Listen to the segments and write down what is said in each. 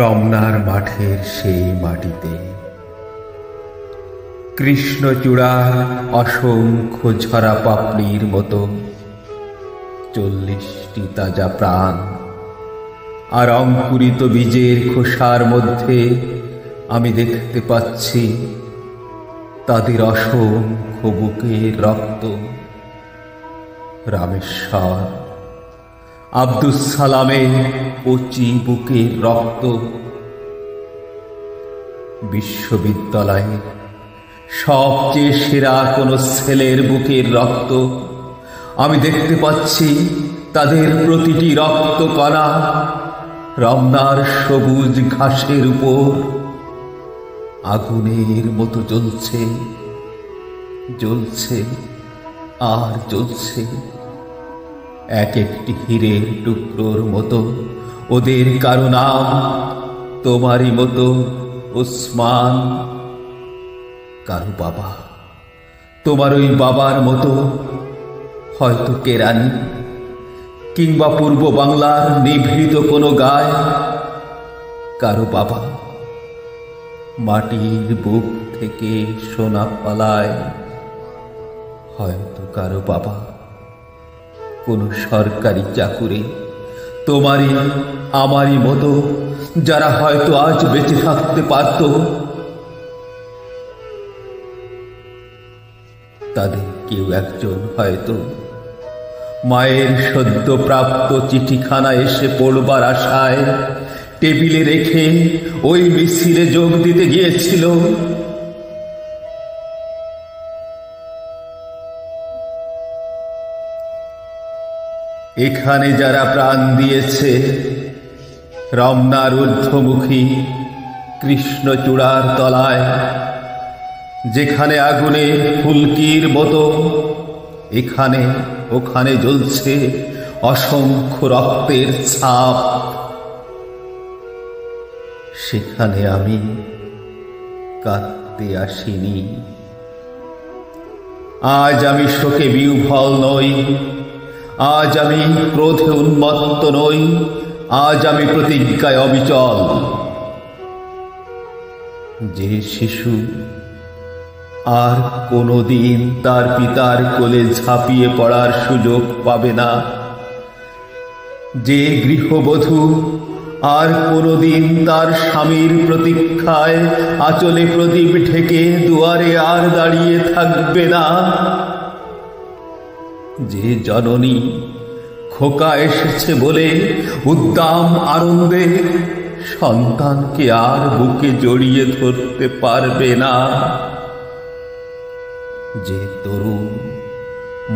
রমনার মাঠের সেই মাটিতে কৃষ্ণচূড়া অসংখ্য ঝরা পাপড়ির মতো 40টি তাজা প্রাণ আর অঙ্কুরিত বীজের খোসার মধ্যে আমি দেখতে পাচ্ছি তাদের অসংখ্য বুকের রক্ত। রামেশ্বর আব্দুস সালামের কচি বুকের রক্ত, বিশ্ববিদ্যালয়ের সবচেয়ে সেরা কোনো ছেলের বুকের রক্ত আমি দেখতে পাচ্ছি। তাদের প্রতিটি রক্তকণা রমনার সবুজ ঘাসের উপর আগুনের মতো জ্বলছে জ্বলছে আর জ্বলছে। এক একটি হীরের টুকরোর মতো ওদের কারো নাম তোমারই মতো ওসমান, কারো বাবা তোমার ওই বাবার মতো, হয়তো কেরানি কিংবা পূর্ব বাংলার নিভৃত কোনো গায়ে কারো বাবা। মাটির বুক থেকে সোনা পালায়, হয়তো কারো বাবা কোনো সরকারি চাকুরে তোমারই আমারই মতো, যারা হয়তো আজ বেঁচে থাকতে পারত। তাদের কেউ একজন হয়তো মায়ের সদ্য প্রাপ্ত চিঠিখানা এসে পড়বার আশায় টেবিলে রেখে ওই মিছিলে যোগ দিতে গিয়েছিল। এখানে যারা প্রাণ দিয়েছে রমনার ঊর্ধ্বমুখী কৃষ্ণচূড়ার তলায়, যেখানে আগুনে ফুলকির মতো এখানে ওখানে জ্বলছে অসংখ্য রক্তের ছাপ, সেখানে আমি কাঁদতে আসিনি। আজ আমি শোকে বিহ্বল নই, আজ আমি ক্রোধে উন্মত্ত নই, আজ আমি প্রতিজ্ঞায় অবিচল। যে শিশু আর কোনোদিন তার পিতার কোলে ঝাঁপিয়ে পড়ার সুযোগ পাবে না, যে গৃহবধূ আর কোনোদিন তার স্বামীর প্রতীক্ষায় আঁচলে প্রদীপ ঢেকে দুয়ারে আর দাঁড়িয়ে থাকবে না, যে জননী খোকা এসেছে বলে উদ্দাম আনন্দে সন্তানকে আর বুকে জড়িয়ে ধরতে পারবে না, যে তরুণ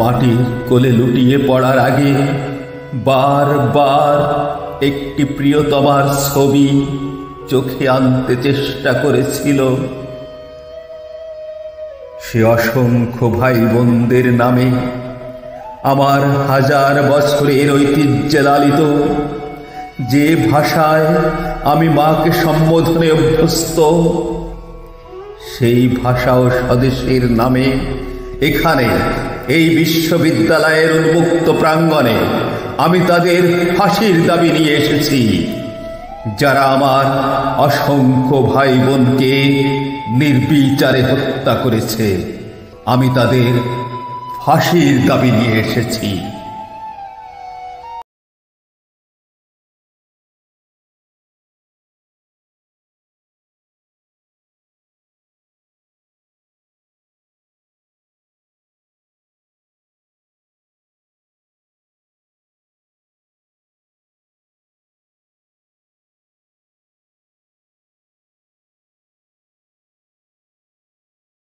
মাটির কোলে লুটিয়ে পড়ার আগে বারবার একটি প্রিয়তমার ছবি চোখে আনতে চেষ্টা করেছিল। সে অসংখ্য ভাই বোনদের নামে আমার হাজার বছরের ঐতিহ্যে লালিত, যে ভাষায় আমি মাকে সম্বোধনে অভ্যস্ত সেই ভাষা ও স্বদেশের নামে এখানে এই বিশ্ববিদ্যালয়ের উন্মুক্ত প্রাঙ্গণে আমি তাদের ফাঁসির দাবি নিয়ে এসেছি, যারা আমার অসংখ্য ভাই বোনকে নির্বিচারে হত্যা করেছে। আমি তাদের ফাঁসির দাবি নিয়ে এসেছি।